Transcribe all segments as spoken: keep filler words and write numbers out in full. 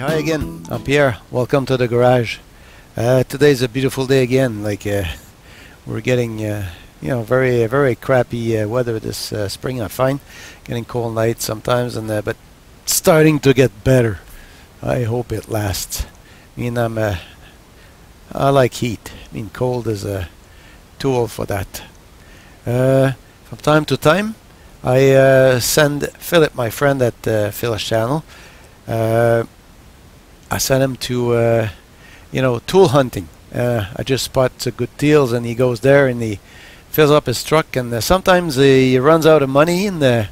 hi again. I'm Pierre. Welcome to the garage. Uh, today's a beautiful day again. Like uh, we're getting, uh, you know, very very crappy uh, weather this uh, spring. I find getting cold nights sometimes, and uh, but starting to get better. I hope it lasts. I mean, I'm uh, I like heat. I mean, cold is a tool for that. Uh, from time to time, I uh, send Philip, my friend at uh, Phil's channel, uh, I sent him to, uh, you know, tool hunting. Uh, I just spot uh, good deals, and he goes there and he fills up his truck, and uh, sometimes uh, he runs out of money, and uh,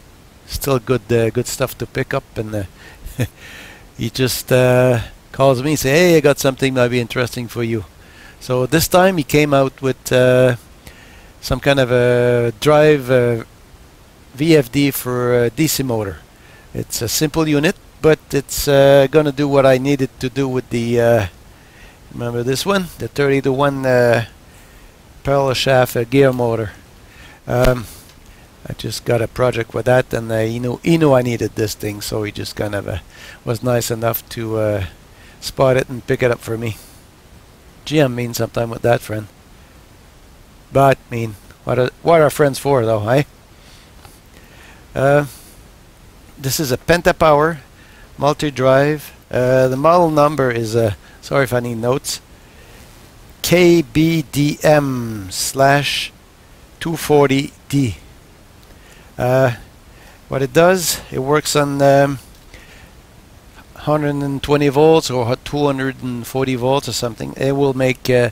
still good, uh, good stuff to pick up. And uh, he just uh, calls me and says, "Hey, I got something that might be interesting for you." So this time he came out with uh, some kind of a drive. Uh, V F D for uh, D C motor. It's a simple unit, but it's uh, gonna do what I needed to do with the uh, remember this one, the thirty to one uh, parallel shaft uh, gear motor. um, I just got a project with that, and uh, he knew he knew I needed this thing, so he just kind of uh, was nice enough to uh, spot it and pick it up for me. Gee, I'm mean sometime with that friend, but mean what are, what are friends for though, eh? Uh, this is a Penta Power multi-drive. Uh, the model number is uh, sorry if I need notes, K B D M two forty D. Uh, what it does, it works on um, one hundred twenty volts or two hundred forty volts or something. It will make uh,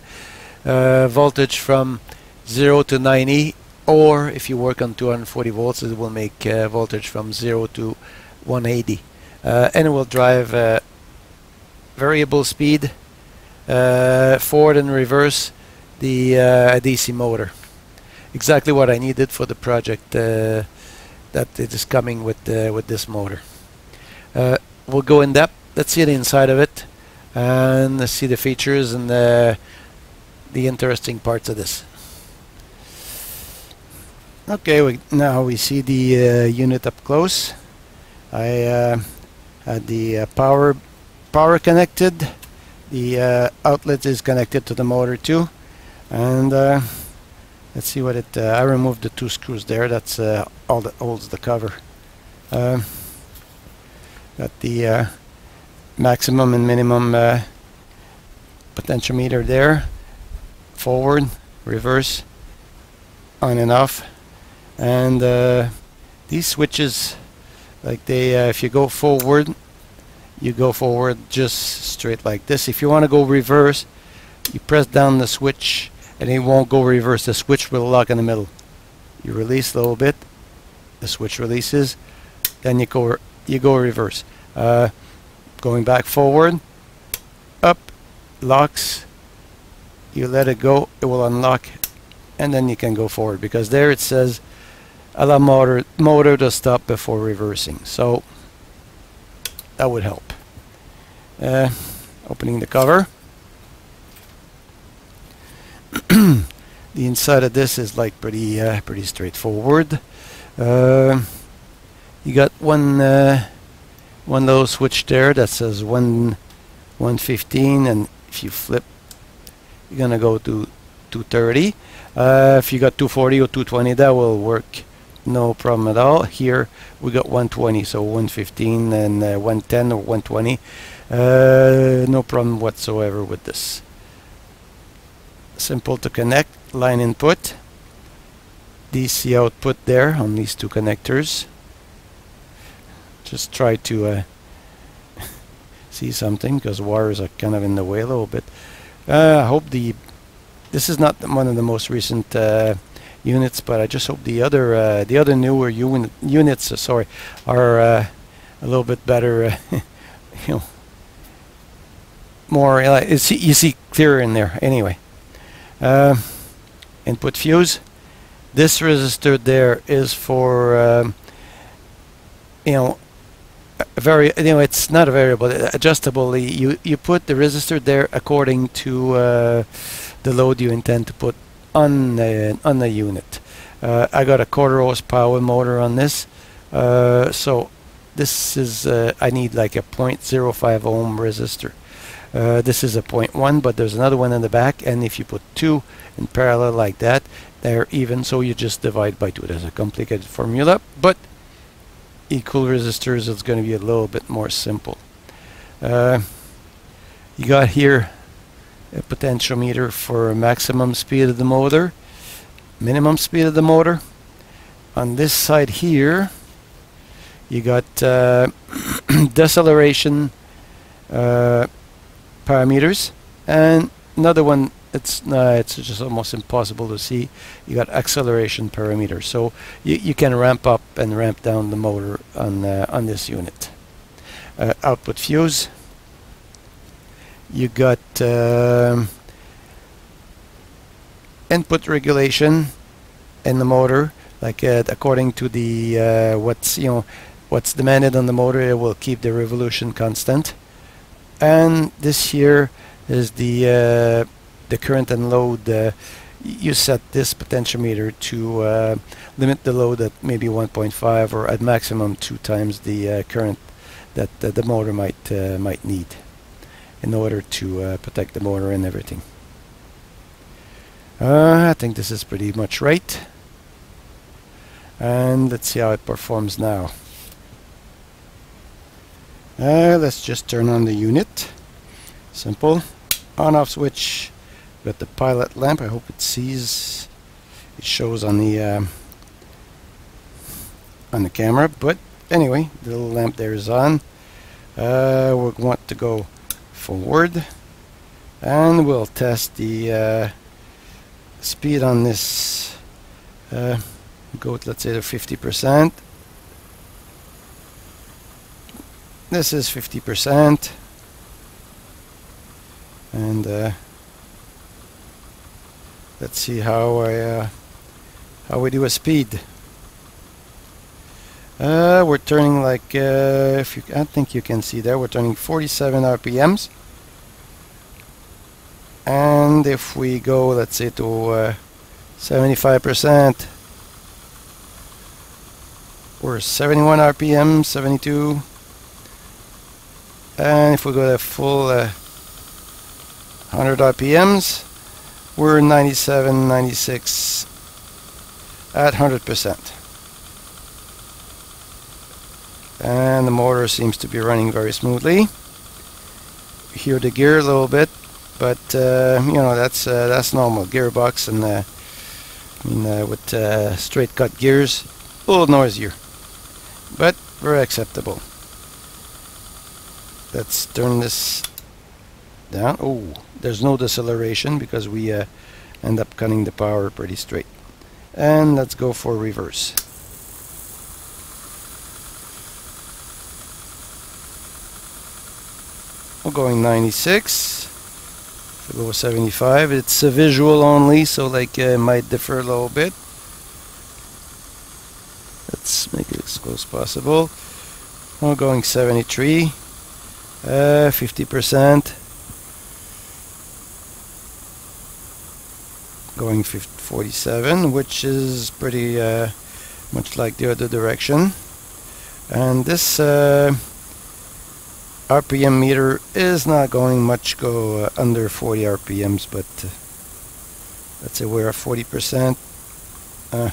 uh, voltage from zero to ninety. Or if you work on two hundred forty volts, it will make uh, voltage from zero to one eighty, uh, and it will drive uh, variable speed, uh, forward and reverse, the uh, D C motor. Exactly what I needed for the project uh, that it is coming with uh, with this motor. Uh, we'll go in depth. Let's see the inside of it and let's see the features and the the interesting parts of this. Okay, we, now we see the uh, unit up close. I uh, had the uh, power power connected. The uh, outlet is connected to the motor too, and uh, let's see what it. Uh, I removed the two screws there. That's uh, all that holds the cover. Uh, got the uh, maximum and minimum uh, potentiometer there. Forward, reverse, on and off. And uh, these switches, like they, uh, if you go forward, you go forward just straight like this. If you want to go reverse, you press down the switch and it won't go reverse. The switch will lock in the middle. You release a little bit, the switch releases, then you go, you go reverse. Uh, going back forward, up, locks, you let it go, it will unlock, and then you can go forward, because there it says allow motor motor to stop before reversing, so that would help. Uh, opening the cover, the inside of this is like pretty uh, pretty straightforward. Uh, you got one uh, one little switch there that says one one fifteen, and if you flip, you're gonna go to two thirty. Uh, if you got two forty or two twenty, that will work. No problem at all. Here we got one twenty, so one fifteen and uh, one ten or one twenty. Uh, no problem whatsoever with this. Simple to connect. Line input, D C output there on these two connectors. Just try to uh, see something, because wires are kind of in the way a little bit. Uh, I hope the this is not one of the most recent uh, units, but I just hope the other uh, the other newer uni units, uh, sorry, are uh, a little bit better. Uh, you know, more uh, you see, you see clearer in there. Anyway, uh, input fuse. This resistor there is for um, you know, very you know it's not a variable, adjustable. You you put the resistor there according to Uh, the load you intend to put on the on the unit. Uh, I got a quarter horsepower motor on this, uh, so This is, uh, I need like a zero point zero five ohm resistor. Uh, this is a zero point one, but there's another one in the back, and if you put two in parallel like that, they're even, so you just divide by two. There's a complicated formula, but equal resistors is going to be a little bit more simple. Uh, you got here a potentiometer for maximum speed of the motor, minimum speed of the motor. On this side here, you got uh, deceleration uh, parameters, and another one. It's uh, it's just almost impossible to see. You got acceleration parameters, so you you can ramp up and ramp down the motor on uh, on this unit. Uh, output fuse. You got uh, input regulation in the motor, like uh, according to the uh, what's you know what's demanded on the motor. It will keep the revolution constant. And this here is the uh, the current and load. Uh, you set this potentiometer to uh, limit the load at maybe one point five or at maximum two times the uh, current that uh, the motor might uh, might need in order to uh, protect the motor and everything. Uh, I think this is pretty much right. And let's see how it performs now. Uh, let's just turn on the unit. Simple. On-off switch. Got the pilot lamp. I hope it sees. It shows on the um, on the camera. But anyway, the little lamp there is on. Uh, we want to go forward, and we'll test the uh, speed on this. Uh, go to, let's say, the fifty percent. This is fifty percent, and uh, let's see how I uh, how we do a speed. Uh, we're turning like uh, if you, I think you can see there. We're turning forty-seven R P Ms, and if we go, let's say, to uh, seventy-five percent. We're seventy-one R P M, seventy-two, and if we go to full uh, one hundred R P Ms, we're ninety-seven, ninety-six at one hundred percent, and the motor seems to be running very smoothly. Hear the gear a little bit, but uh, you know that's uh, that's normal. Gearbox and uh, I mean, uh, with uh, straight cut gears, a little noisier, but very acceptable. Let's turn this down. Oh, there's no deceleration because we uh, end up cutting the power pretty straight. And let's go for reverse. We're going ninety-six. If we go seventy-five, it's uh, visual only, so like uh, it might differ a little bit. Let's make it as close as possible. We're going seventy-three. Uh, fifty percent, going forty-seven, which is pretty uh, much like the other direction. And this uh, R P M meter is not going much go uh, under forty R P Ms, but uh, let's say we're at forty percent. Uh,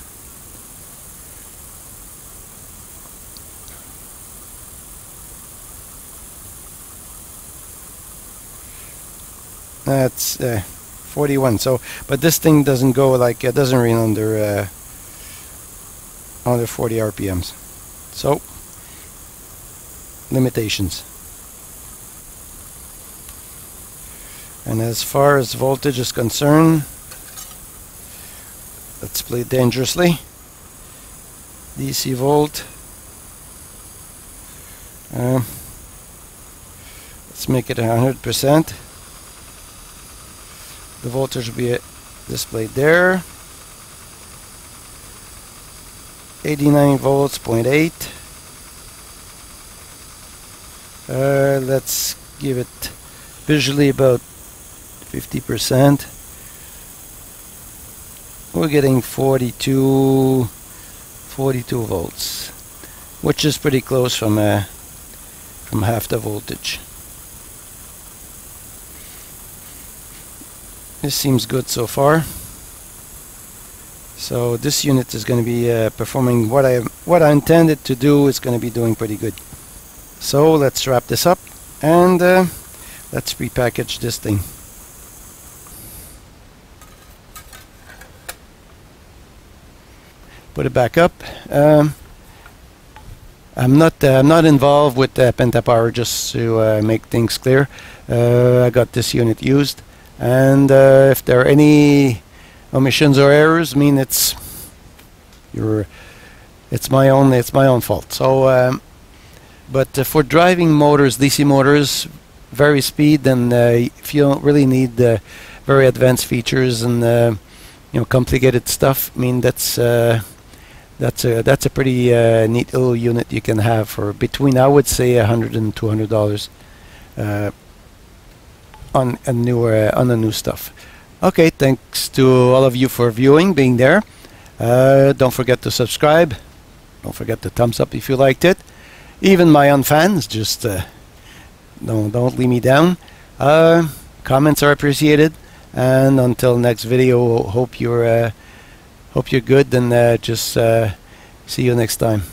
That's uh, forty-one. So, but this thing doesn't go like it doesn't run under uh, under forty R P Ms. So, limitations. And as far as voltage is concerned, let's play dangerously. D C volt. Uh, let's make it a hundred percent. The voltage will be displayed there. eighty-nine volts, zero point eight. Uh, let's give it visually about fifty percent. We're getting forty-two, forty-two volts. which is pretty close from uh, from half the voltage. This seems good so far. So this unit is going to be uh, performing what I what I intended to do. It's going to be doing pretty good. So let's wrap this up and uh, let's repackage this thing. Put it back up. Um, I'm not uh, I'm not involved with uh, Penta Power, just to uh, make things clear. Uh, I got this unit used, and uh, if there are any omissions or errors, I mean it's your it's my own it's my own fault. So, um, but uh, for driving motors, D C motors, very speed, then uh, if you don't really need uh, very advanced features and uh, you know, complicated stuff, I mean that's uh, that's a that's a pretty uh, neat little unit you can have for between, I would say, a hundred and two hundred dollars uh, on a new uh, on the new stuff. Okay, thanks to all of you for viewing, being there. Uh, don't forget to subscribe. Don't forget to thumbs up if you liked it. Even my unfans, just uh, don't don't leave me down. Uh, comments are appreciated. And until next video, hope you're uh, hope you're good, and uh, just uh, see you next time.